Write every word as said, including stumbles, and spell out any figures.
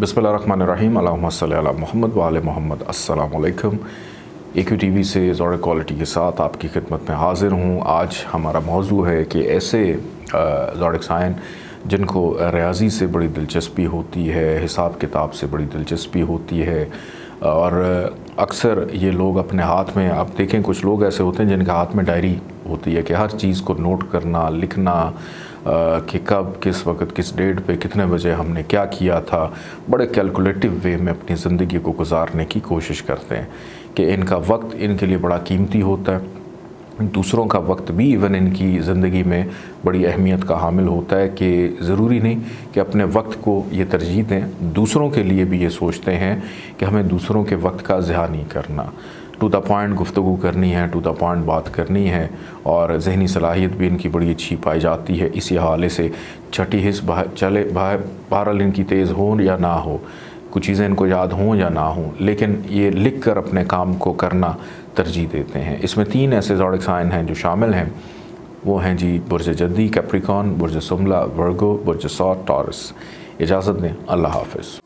बिस्मिल्लाहिर्रहमानिर्रहीम अल्लाहुम्मा सल्ली अला मुहम्मद व आले मुहम्मद। अस्सलाम वालेकुम। एक्यू टीवी से ज़ौरे क्वालिटी के साथ आपकी खिदमत में हाजिर हूँ। आज हमारा मौजू है कि ऐसे ज़ौरे साइन जिनको रियाजी से बड़ी दिलचस्पी होती है, हिसाब किताब से बड़ी दिलचस्पी होती है, और अक्सर ये लोग अपने हाथ में, आप देखें कुछ लोग ऐसे होते हैं जिनके हाथ में डायरी होती है कि हर चीज़ को नोट करना, लिखना कि कब, किस वक्त, किस डेट पे, कितने बजे हमने क्या किया था। बड़े कैलकुलेटिव वे में अपनी ज़िंदगी को गुजारने की कोशिश करते हैं कि इनका वक्त इनके लिए बड़ा कीमती होता है। दूसरों का वक्त भी इवन इनकी ज़िंदगी में बड़ी अहमियत का हामिल होता है कि ज़रूरी नहीं कि अपने वक्त को ये तरजीह दें, दूसरों के लिए भी ये सोचते हैं कि हमें दूसरों के वक्त का ज़िया नहीं करना। टू द पॉइंट गुफ्तगू करनी है, टू द पॉइंट बात करनी है, और जहनी सलाहियत भी इनकी बड़ी अच्छी पाई जाती है। इसी हवाले से छठी हिस्स चले बहरहाल इनकी तेज़ हो या ना हो, कुछ चीज़ें इनको याद हों या ना हों, लेकिन ये लिख कर अपने काम को करना तरजीह देते हैं। इसमें तीन ऐसे ज़ोडिक साइन हैं जो शामिल हैं, वो हैं जी बुर्ज जद्दी कैप्रिकॉर्न, बुर्ज सुमला वर्गो, बुर्ज सौर टॉरस। इजाज़त दें, अल्लाह हाफ़िज़।